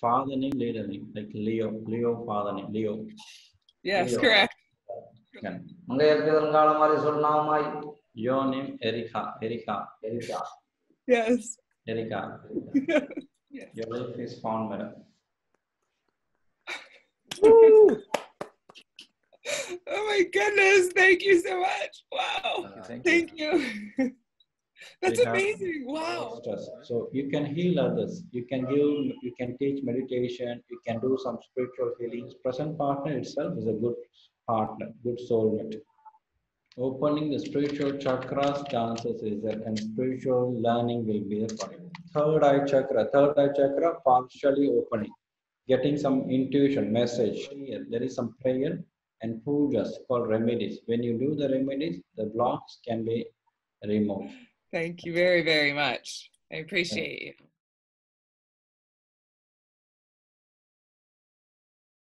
Father name, later name, like Leo, Leo, father name, Leo. Yes, Leo. Correct. Okay. Your name, Erica, Erica, Erica. Yes. Erica. Erica. Yes. Your life is found, madam. Oh my goodness. Thank you so much. Wow. Thank you. That's amazing. Wow. So you can heal others. You can give, you can teach meditation. You can do some spiritual healings. Present partner itself is a good partner, good soulmate. Opening the spiritual chakras, chances is that, and spiritual learning will be there for you. Third eye chakra partially opening. Getting some intuition, message. There is some prayer and pujas called remedies. When you do the remedies, the blocks can be removed. Thank you very, very much. I appreciate you.